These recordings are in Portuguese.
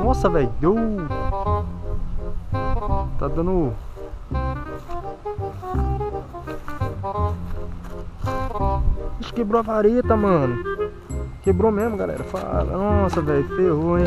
Nossa, velho, deu. Tá dando. Ixi, quebrou a vareta, mano. Quebrou mesmo, galera. Fala. Nossa, velho, ferrou, hein.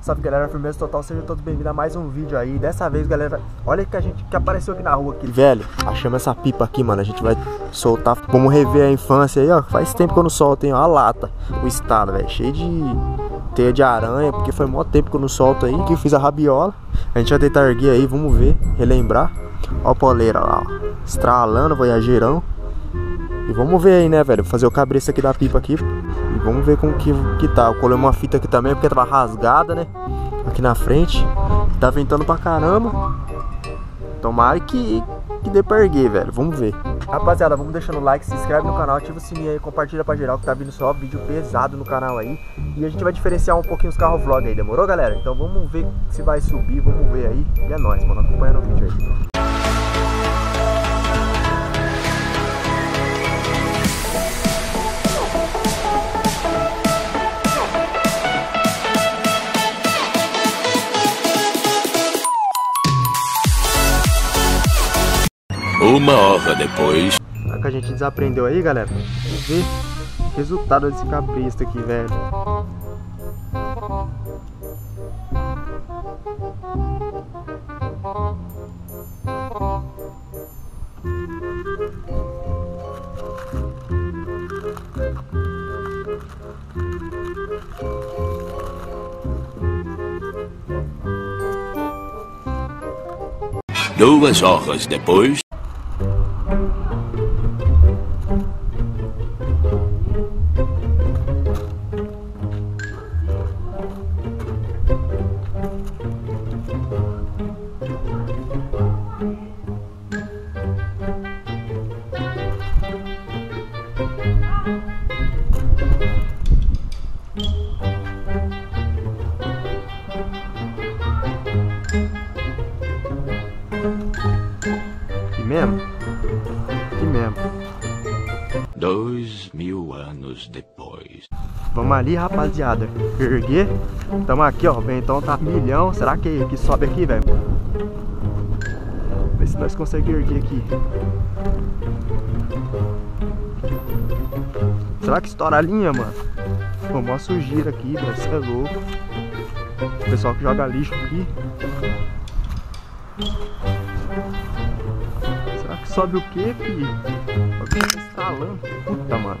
Salve, galera, firmeza total, sejam todos bem-vindos a mais um vídeo aí. Dessa vez, galera, olha que apareceu aqui na rua aqui. Velho, achamos essa pipa aqui, mano. A gente vai soltar. Vamos rever a infância aí, ó. Faz tempo que eu não solto, hein? Ó, a lata, o estado, velho, cheio de teia de aranha, porque foi mó tempo que eu não solto aí. Que eu fiz a rabiola. A gente vai tentar erguer aí, vamos ver, relembrar. Ó a poleira lá, ó, estralando, voyageirão. E vamos ver aí, né, velho? Vou fazer o cabreço aqui da pipa aqui. E vamos ver como que tá. Eu colei uma fita aqui também, porque tava rasgada, né? Aqui na frente. Tá ventando pra caramba. Tomara que dê pra erguer, velho. Vamos ver. Rapaziada, vamos deixando o like, se inscreve no canal, ativa o sininho aí, compartilha pra geral que tá vindo só vídeo pesado no canal aí. E a gente vai diferenciar um pouquinho os carros vlog aí, demorou, galera? Então vamos ver se vai subir, vamos ver aí. E é nóis, mano. Acompanha no vídeo aí. Uma hora depois. Será que a gente desaprendeu aí, galera? Vamos ver o resultado desse cabresto aqui, velho. Duas horas depois. Aqui mesmo. 2000 anos depois. Vamos ali, rapaziada. Erguer. Tamo aqui, ó. Bem, então tá milhão. Será que sobe aqui, velho? Vê se nós conseguimos erguer aqui. Será que estoura a linha, mano? Ficou mó sujeira aqui, velho. Isso é louco. O pessoal que joga lixo aqui. Sobe o que, filho? O que tá instalando? Puta, mano.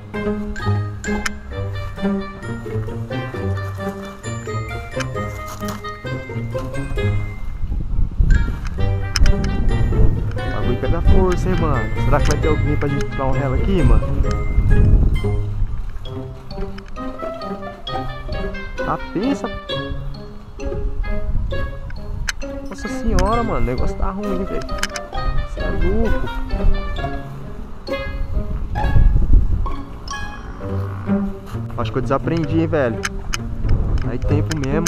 O bagulho pega força, hein, mano. Será que vai ter alguém pra gente dar um relo aqui, mano? Tá, pensa. Nossa senhora, mano. O negócio tá ruim, velho. É louco. Acho que eu desaprendi, hein, velho. Aí tempo mesmo.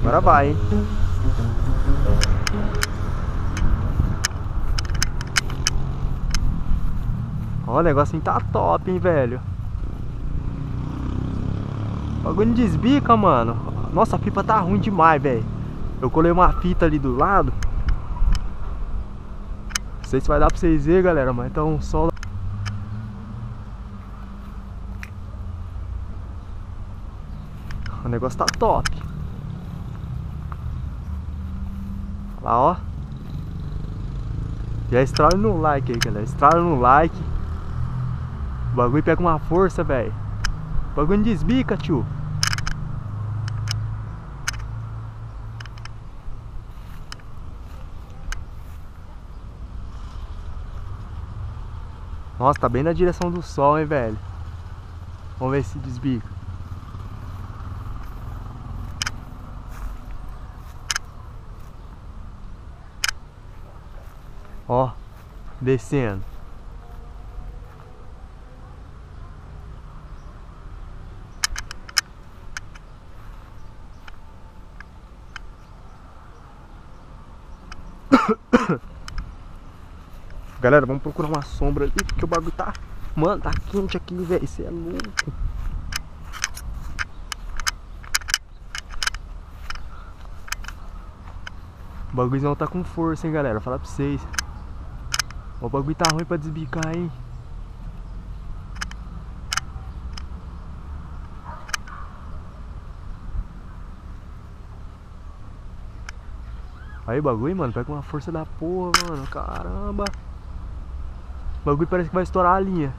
Agora vai, hein. Olha, o negocinho tá top, hein, velho. O bagulho não desbica, mano. Nossa, a pipa tá ruim demais, velho. Eu colei uma fita ali do lado. Não sei se vai dar pra vocês verem, galera, mas tá um sol. O negócio tá top. Olha lá, ó. Já estrala no like aí, galera. Estrala no like. O bagulho pega uma força, velho. O bagulho não desbica, tio. Nossa, tá bem na direção do sol, hein, velho. Vamos ver se desbica. Ó, descendo. Galera, vamos procurar uma sombra ali, porque o bagulho tá... Mano, tá quente aqui, velho. Isso é louco. O bagulhozão tá com força, hein, galera. Falar pra vocês. O bagulho tá ruim pra desbicar, hein. Aí o bagulho, mano, pega uma força da porra, mano. Caramba. O bagulho parece que vai estourar a linha.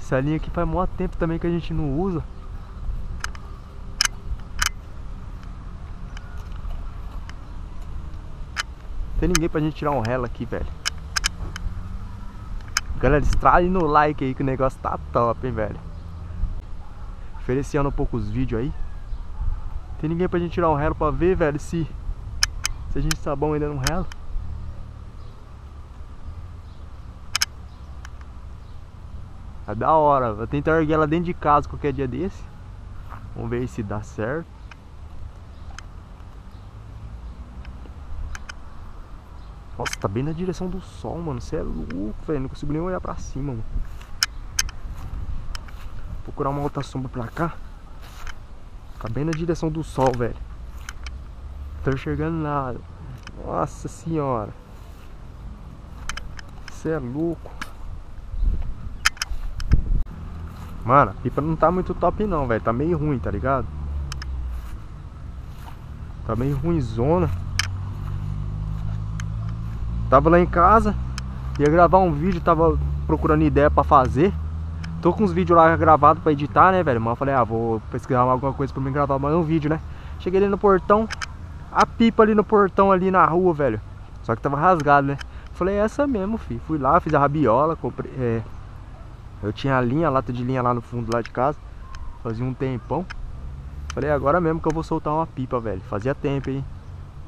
Essa linha aqui faz mó tempo também que a gente não usa. Não tem ninguém pra gente tirar um relo aqui, velho. Galera, estrale no like aí que o negócio tá top, hein, velho. Oferecendo um pouco os vídeos aí. Tem ninguém pra gente tirar um relo pra ver, velho, se a gente tá bom ainda no relo. É da hora, vou tentar erguer ela dentro de casa qualquer dia desse. Vamos ver se dá certo. Nossa, tá bem na direção do sol, mano. Você é louco, velho. Não consigo nem olhar pra cima, mano. Vou procurar uma outra sombra pra cá. Tá bem na direção do sol, velho. Não tô enxergando nada. Nossa senhora. Você é louco. Mano, a pipa não tá muito top não, velho. Tá meio ruim, tá ligado? Tá meio ruimzona. Tava lá em casa. Ia gravar um vídeo, tava procurando ideia pra fazer. Tô com uns vídeos lá gravados pra editar, né, velho? Mas eu falei, ah, vou pesquisar alguma coisa pra mim gravar mais um vídeo, né? Cheguei ali no portão. A pipa ali no portão, ali na rua, velho. Só que tava rasgado, né? Falei, essa mesmo, filho. Fui lá, fiz a rabiola, comprei... Eu tinha a linha, a lata de linha lá no fundo lá de casa. Fazia um tempão. Falei, agora mesmo que eu vou soltar uma pipa, velho. Fazia tempo, hein?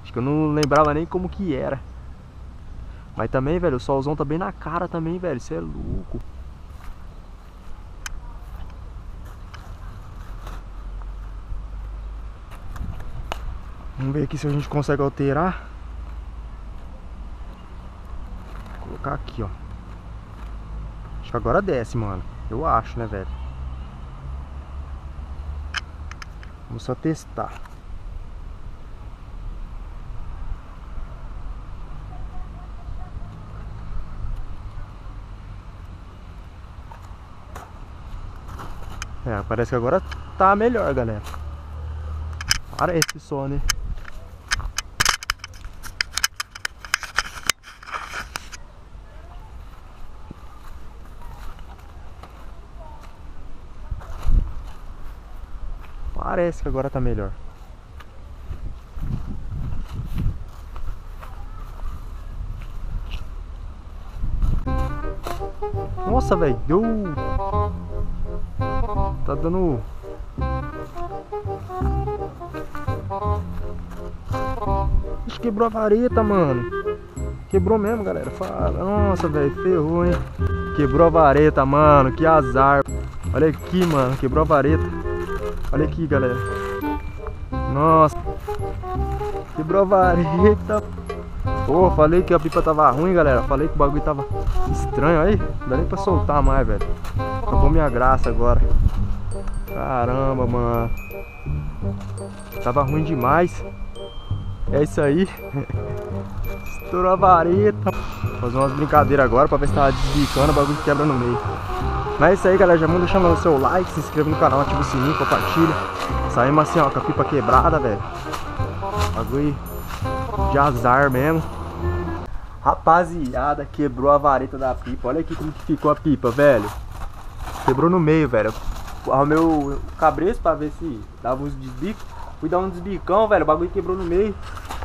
Acho que eu não lembrava nem como que era. Mas também, velho, o solzão tá bem na cara também, velho. Isso é louco. Vamos ver aqui se a gente consegue alterar. Vou colocar aqui, ó. Acho que agora desce, mano. Eu acho, né, velho? Vamos só testar. É, parece que agora tá melhor, galera. Para esse som, né? Parece que agora tá melhor. Nossa, velho, deu. Tá dando. Ixi, quebrou a vareta, mano. Quebrou mesmo, galera. Fala. Nossa, velho, ferrou, hein. Quebrou a vareta, mano. Que azar. Olha aqui, mano. Quebrou a vareta. Olha aqui, galera. Nossa. Quebrou a vareta. Pô, falei que a pipa tava ruim, galera. Falei que o bagulho tava estranho aí. Não dá nem pra soltar mais, velho. Acabou minha graça agora. Caramba, mano. Tava ruim demais. É isso aí. Estourou a vareta. Vou fazer umas brincadeiras agora pra ver se tava desbicando. O bagulho quebra no meio. Mas é isso aí, galera, já manda deixando o seu like, se inscreva no canal, ativa o sininho, compartilha. Saímos assim, ó, com a pipa quebrada, velho. Bagulho de azar mesmo. Rapaziada, quebrou a vareta da pipa. Olha aqui como que ficou a pipa, velho. Quebrou no meio, velho. Arrumei o cabresto pra ver se dava uns desbicos. Fui dar um desbicão, velho, o bagulho quebrou no meio.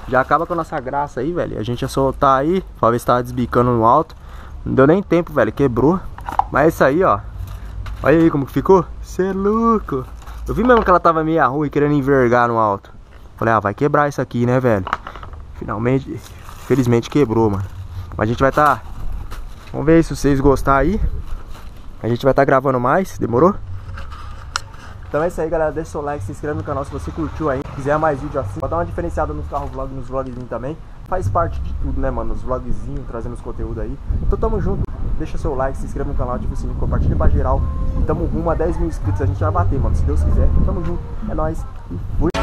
Já acaba com a nossa graça aí, velho. A gente ia soltar aí, pra ver se tava desbicando no alto. Não deu nem tempo, velho, quebrou. Mas é isso aí, ó. Olha aí como que ficou. Cê é louco. Eu vi mesmo que ela tava meio ruim, querendo envergar no alto. Falei, ah, vai quebrar isso aqui, né, velho. Finalmente, felizmente quebrou, mano. Mas a gente vai tá... Vamos ver aí se vocês gostarem aí. A gente vai tá gravando mais, demorou? Então é isso aí, galera, deixa o seu like, se inscreve no canal se você curtiu aí, quiser mais vídeo assim, pra dar uma diferenciada nos carro vlog, nos vlogzinhos também, faz parte de tudo, né, mano, os vlogzinhos, trazendo os conteúdos aí. Então tamo junto, deixa o seu like, se inscreve no canal, ativa o sininho, compartilha pra geral, e tamo rumo a 10 mil inscritos, a gente vai bater, mano, se Deus quiser. Tamo junto, é nóis, e fui!